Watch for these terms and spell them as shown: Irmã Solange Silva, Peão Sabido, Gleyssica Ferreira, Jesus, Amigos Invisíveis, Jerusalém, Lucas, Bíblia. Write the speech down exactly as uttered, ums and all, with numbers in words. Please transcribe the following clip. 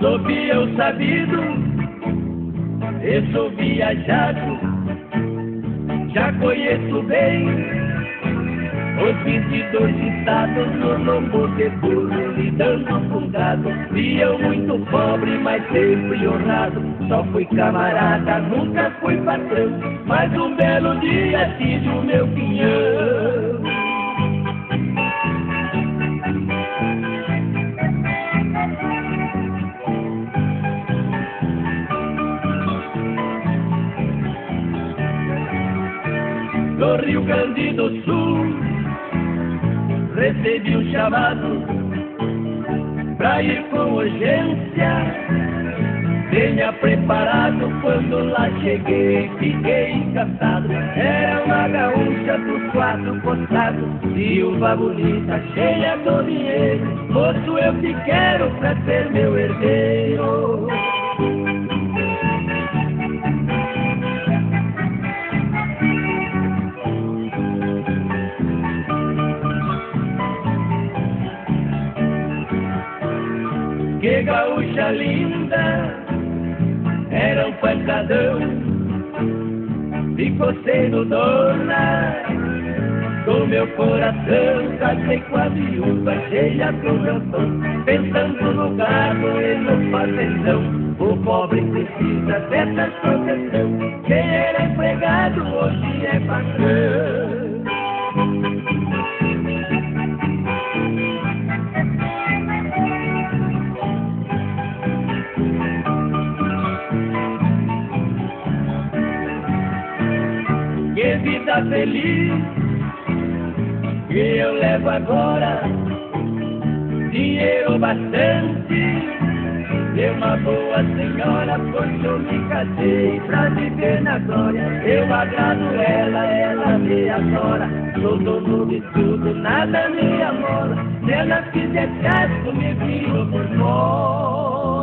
Sou peão sabido, eu sou viajado, já conheço bem os vinte e dois estados, no longo percurso lidando com gado. Peão muito pobre, mas sempre honrado, só fui camarada, nunca fui patrão, mas um belo dia tive o meu pinhão. No Rio Grande do Sul recebi um chamado pra ir com urgência. Venha preparado, quando lá cheguei fiquei encantado. Era uma gaúcha dos quatro costados, viúva bonita, cheia do dinheiro. Moço, eu te quero pra ser meu herdeiro. Que gaúcha linda, era um pancadão, ficou sendo dona do meu coração. Casei com a viúva, cheia do meu tom, pensando no gado e no fazendão. O pobre precisa dessa proteção, quem era empregado hoje é patrão. Que vida feliz que eu levo agora, dinheiro bastante e uma boa senhora, pois eu me casei pra viver na glória. Eu agrado ela, ela me adora, sou dono de tudo, nada me amora. Se ela fizer caso, me viro por nós.